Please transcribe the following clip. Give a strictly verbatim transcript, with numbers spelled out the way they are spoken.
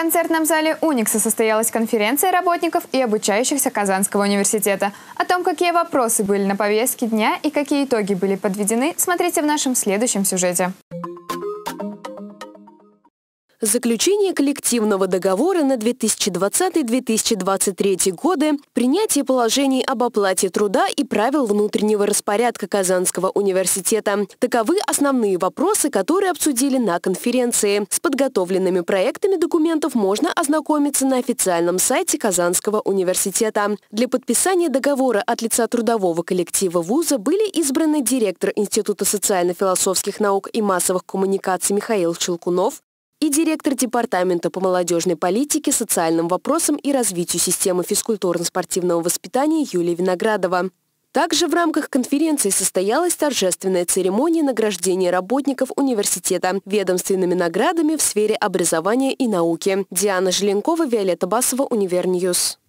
концертном зале «Уникса» состоялась конференция работников и обучающихся Казанского университета. О том, какие вопросы были на повестке дня и какие итоги были подведены, смотрите в нашем следующем сюжете. Заключение коллективного договора на две тысячи двадцатый — две тысячи двадцать третий годы, принятие положений об оплате труда и правил внутреннего распорядка Казанского университета. Таковы основные вопросы, которые обсудили на конференции. С подготовленными проектами документов можно ознакомиться на официальном сайте Казанского университета. Для подписания договора от лица трудового коллектива вуза были избраны директор Института социально-философских наук и массовых коммуникаций Михаил Челкунов и директор Департамента по молодежной политике, социальным вопросам и развитию системы физкультурно-спортивного воспитания Юлия Виноградова. Также в рамках конференции состоялась торжественная церемония награждения работников университета ведомственными наградами в сфере образования и науки. Диана Желенкова, Виолетта Басова, Универньюз.